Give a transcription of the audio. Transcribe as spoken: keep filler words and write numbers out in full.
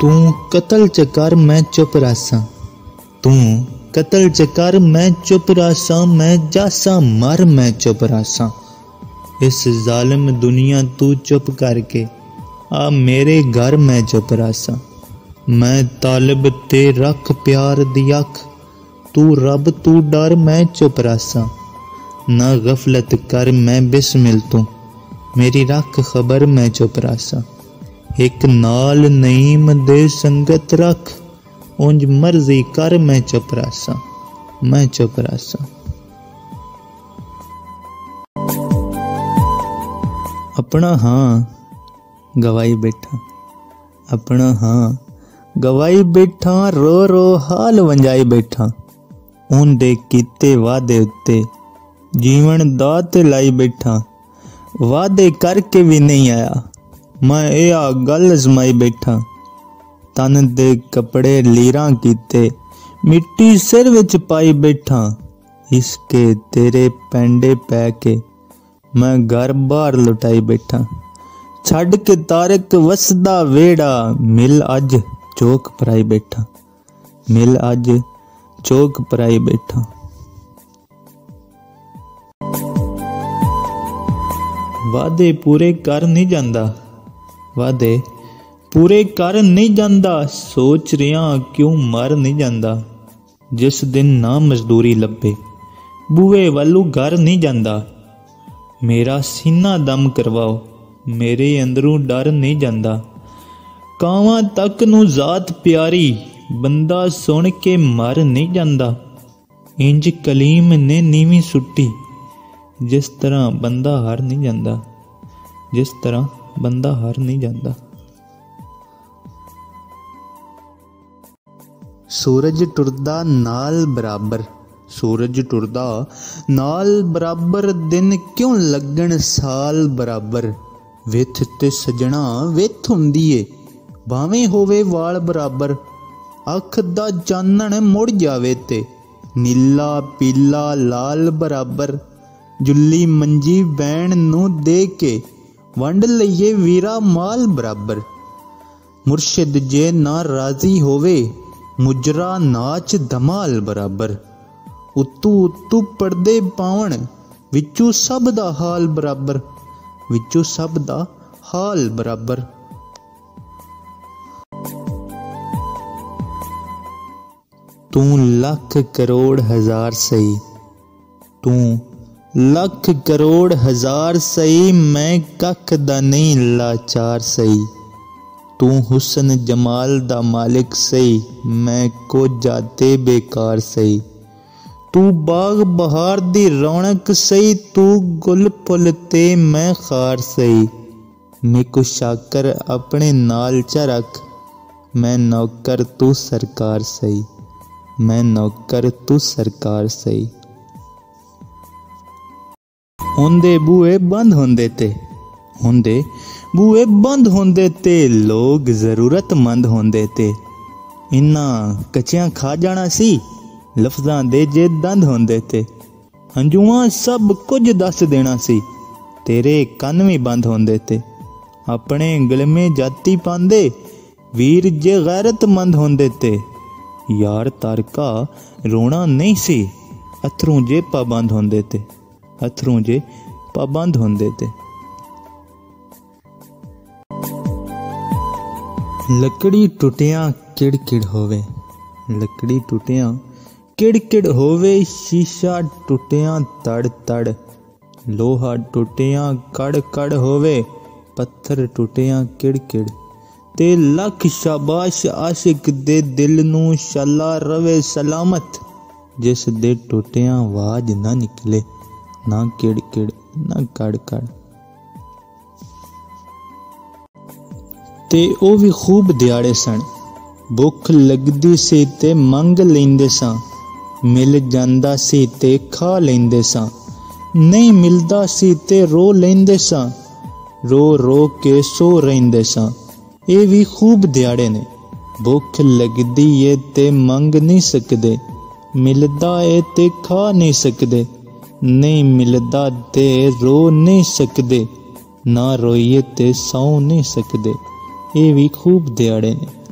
तू कतल चकार मैं चुप रासा, तू कतल चकार मैं चुप रासा, मैं जासा मर मैं चुप रासा। इस जालिम दुनिया तू चुप करके आ मेरे घर मैं चुप रासा। मैं तालिब ते रख प्यार दी अख, तू रब तू डर मैं चुप रासा। ना गफलत कर मैं बिस्मिल तू, मेरी रख खबर मैं चुप रासा। एक नाल नईम दे संगत रख, उंज मर्जी कर मैं चुप रासा, मैं चुप रासा। अपना हाँ गवाई बैठा, अपना हाँ गवाई बैठा, रो रो हाल वंजाई बैठा। उन्दे कीते वादे उत्ते जीवन दात लाई बैठा, वादे करके भी नहीं आया मैं यह गल अजमाई बैठा। तन दे कपड़े लीरा कीते मिट्टी सिर विच पाई बैठा, इसके तेरे पेंडे पै के मैं घर बाहर लुटाई बैठा। छड़ के तारक वसदा वेड़ा, मिल अज चौक पराई बैठा, मिल अज चौक पराई बैठा। वादे पूरे कर नहीं जांदा, वादे पूरे कर नहीं जांदा, सोच रिया क्यों मर नहीं जांदा। जिस दिन ना मजदूरी लब्बे बूहे वालू घर नहीं जांदा, मेरा सीना दम करवाओ, मेरे अंदरों डर नहीं जांदा। कावां तक नू जात प्यारी, बंदा सुन के मर नहीं जांदा। इंज कलीम ने नीवीं सुट्टी, जिस तरह बंदा हार नहीं जांदा, जिस तरह बंदा हार नहीं जांदा। सूरज टुरदा नाल बराबर, सूरज टुरदा नाल बराबर, दिन क्यों लगन साल बराबर। वेथ ते सजना वेथ हुंदी ए, भावें होवे वाल बराबर। अख दा चानण मुड़ जावे ते, नीला पीला लाल बराबर। जुल्ली मंजी बैण नूं दे के, वंड लईए वीरा माल बराबर। मुर्शिद जे ना राजी होवे, मुजरा नाच धमाल बराबर। उत्तू उत्तू पर्दे पावण, विचू सब दा हाल बराबर, विचू सब दा हाल बराबर। तू लख करोड़ हजार सही, तू लख करोड़ हजार सही, मैं कख दा नहीं लाचार सही। तू हुस्न जमाल दा मालिक सही, मैं को जाते बेकार सही। तू बाग बहार दी रौनक सही, तू गुल पुल ते मैं खार सही। मेको शाकर अपने नाल च रख, मैं नौकर तू सरकार सही, मैं नौकर तू सरकार सही। होंदे बूहे बंद होंदे ते, होंदे बूहे बंद होंदे ते, लोग जरूरतमंद होंदे ते। इन्ना कच्चियां खा जाना सी, लफ्जां दे जे दंद होंदे ते। हंजुआं सब कुछ दस देना सी, तेरे कन भी बंद होंदे ते। अपने गलमे जाति पांदे, वीर जे गैरतमंद होंदे ते। यार तारका रोना नहीं सी, अथरू जे पाबंद होंदे ते, अथरू जे पाबंद होंदे ते। लकड़ी टुटियां किड़ किड़ होवे, लकड़ी टुटियां किड़ किड़ होवे। शीशा टुटियां तड़ तड़, लोहा टुटियां कड़ कड़ होवे। पत्थर टुटियां किड़ किड़ ते, लख शाबाश आशिक दे दिल नू शाला रवे सलामत। जिस दे टुटियां आवाज ना निकले, ना किड़ किड़ ना कड़ कड़। ते ओ भी खूब दिहाड़े सन, भुख लगदी सी ते मंग लेंदे सां। मिल जांदा सी ते खा लेंदे सां, नहीं मिलदा सी ते रो लेंदे सां। रो रो के सो रहिंदे सां, ये भी खूब दिहाड़े ने। भुख लगदी ए ते मंग नहीं सकदे, मिलदा ए ते खा नहीं सकदे, नहीं मिलदा ते रो नहीं सकदे, ना रोइए ते सौ नहीं सकदे, ये भी खूब दिहाड़े ने।